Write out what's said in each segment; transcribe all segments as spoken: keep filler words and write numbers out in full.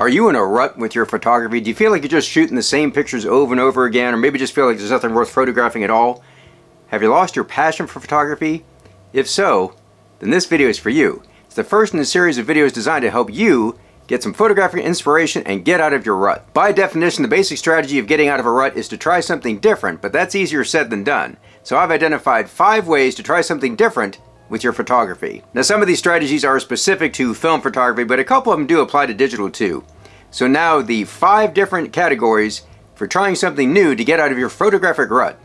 Are you in a rut with your photography? Do you feel like you're just shooting the same pictures over and over again, or maybe just feel like there's nothing worth photographing at all? Have you lost your passion for photography? If so, then this video is for you. It's the first in a series of videos designed to help you get some photographic inspiration and get out of your rut. By definition, the basic strategy of getting out of a rut is to try something different, but that's easier said than done. So I've identified five ways to try something different with your photography. Now, some of these strategies are specific to film photography, but a couple of them do apply to digital too. So now the five different categories for trying something new to get out of your photographic rut.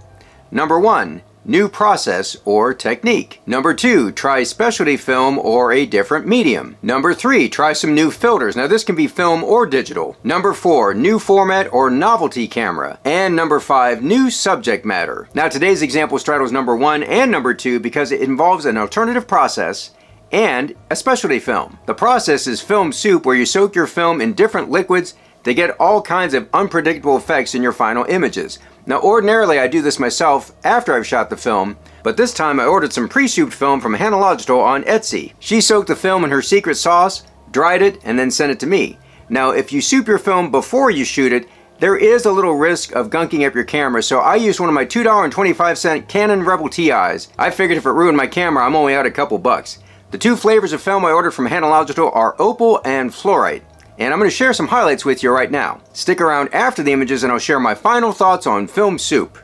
Number one, new process or technique. Number two, try specialty film or a different medium. Number three, try some new filters. Now this can be film or digital. Number four, new format or novelty camera. And number five, new subject matter. Now today's example straddles number one and number two because it involves an alternative process and a specialty film. The process is film soup, where you soak your film in different liquids to get all kinds of unpredictable effects in your final images. Now ordinarily I do this myself after I've shot the film, but this time I ordered some pre-souped film from Hanalogital on Etsy. She soaked the film in her secret sauce, dried it, and then sent it to me. Now if you soup your film before you shoot it, there is a little risk of gunking up your camera, so I used one of my two dollar and twenty-five cent Canon Rebel T Is. I figured if it ruined my camera, I'm only out a couple bucks. The two flavors of film I ordered from Hanalogital are Opal and Fluorite, and I'm going to share some highlights with you right now. Stick around after the images and I'll share my final thoughts on film soup.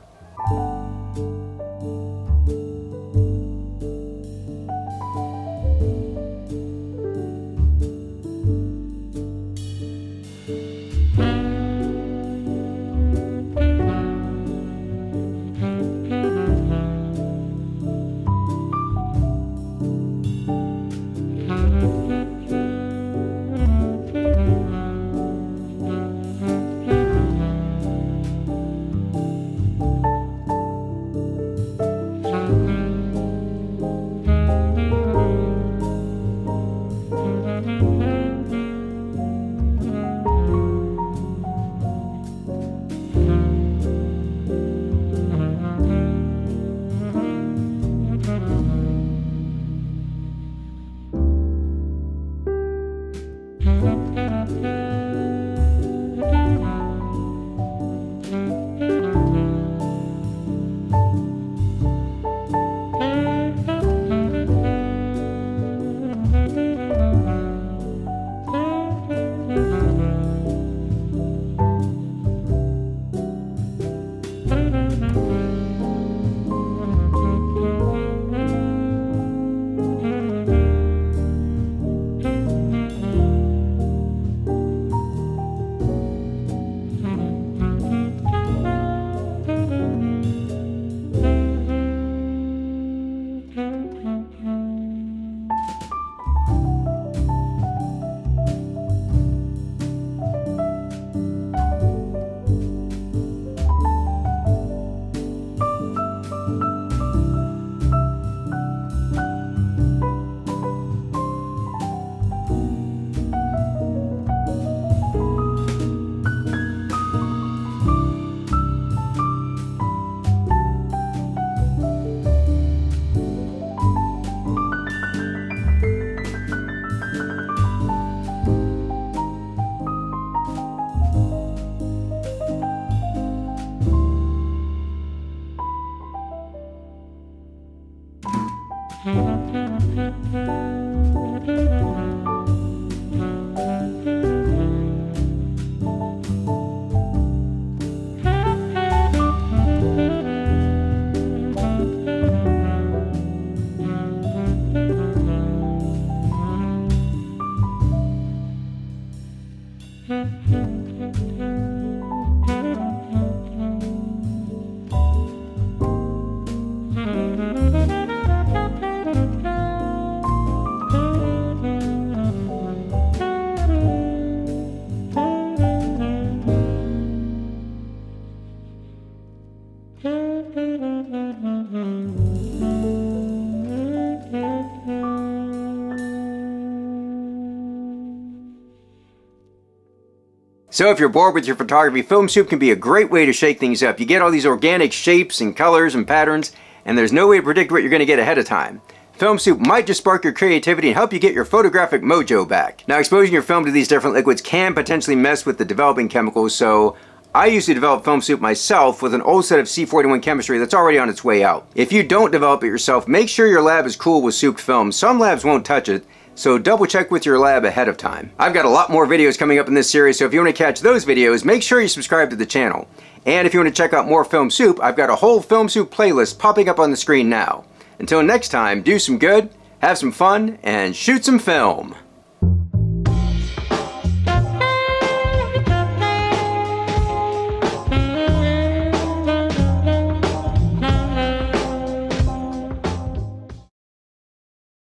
So if you're bored with your photography, film soup can be a great way to shake things up. You get all these organic shapes and colors and patterns, and there's no way to predict what you're going to get ahead of time. film soup might just spark your creativity and help you get your photographic mojo back. Now, exposing your film to these different liquids can potentially mess with the developing chemicals, so I used to develop film soup myself with an old set of C forty-one chemistry that's already on its way out. If you don't develop it yourself, make sure your lab is cool with souped film. Some labs won't touch it, so double check with your lab ahead of time. I've got a lot more videos coming up in this series, so if you want to catch those videos, make sure you subscribe to the channel. And if you want to check out more film soup, I've got a whole film soup playlist popping up on the screen now. Until next time, do some good, have some fun, and shoot some film.